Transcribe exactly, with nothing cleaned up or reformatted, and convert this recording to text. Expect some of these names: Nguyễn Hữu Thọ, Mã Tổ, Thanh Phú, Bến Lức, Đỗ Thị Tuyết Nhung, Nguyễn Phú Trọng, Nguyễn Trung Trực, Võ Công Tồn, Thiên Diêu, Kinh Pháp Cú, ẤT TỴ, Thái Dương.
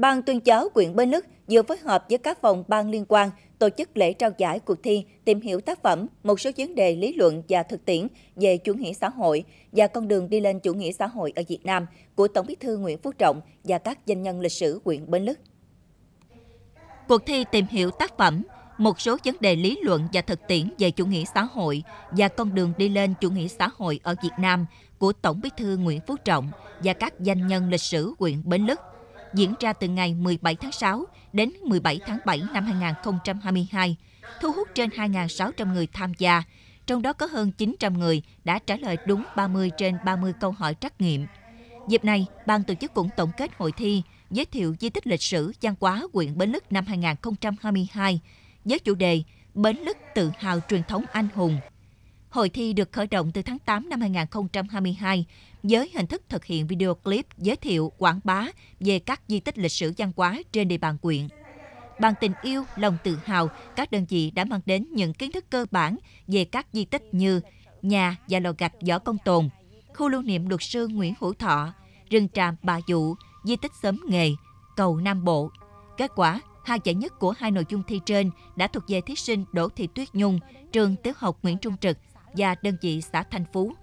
Ban tuyên giáo huyện Bến Lức vừa phối hợp với các phòng ban liên quan tổ chức lễ trao giải cuộc thi tìm hiểu tác phẩm một số vấn đề lý luận và thực tiễn về chủ nghĩa xã hội và con đường đi lên chủ nghĩa xã hội ở Việt Nam của Tổng Bí thư Nguyễn Phú Trọng và các danh nhân lịch sử huyện Bến Lức. Cuộc thi tìm hiểu tác phẩm một số vấn đề lý luận và thực tiễn về chủ nghĩa xã hội và con đường đi lên chủ nghĩa xã hội ở Việt Nam của Tổng Bí thư Nguyễn Phú Trọng và các danh nhân lịch sử huyện Bến Lức diễn ra từ ngày mười bảy tháng sáu đến mười bảy tháng bảy năm hai nghìn không trăm hai mươi hai, thu hút trên hai nghìn sáu trăm người tham gia, trong đó có hơn chín trăm người đã trả lời đúng ba mươi trên ba mươi câu hỏi trắc nghiệm. Dịp này, ban tổ chức cũng tổng kết hội thi, giới thiệu di tích lịch sử văn hóa huyện Bến Lức năm hai nghìn không trăm hai mươi hai với chủ đề Bến Lức tự hào truyền thống anh hùng. Hội thi được khởi động từ tháng tám năm hai nghìn không trăm hai mươi hai với hình thức thực hiện video clip giới thiệu, quảng bá về các di tích lịch sử văn hóa trên địa bàn huyện. Bằng tình yêu, lòng tự hào, các đơn vị đã mang đến những kiến thức cơ bản về các di tích như nhà và lò gạch Võ Công Tồn, khu lưu niệm luật sư Nguyễn Hữu Thọ, rừng tràm Bà Dụ, di tích xóm Nghề, cầu Nam Bộ. Kết quả, hai giải nhất của hai nội dung thi trên đã thuộc về thí sinh Đỗ Thị Tuyết Nhung, trường tiểu học Nguyễn Trung Trực và đơn vị xã Thanh Phú.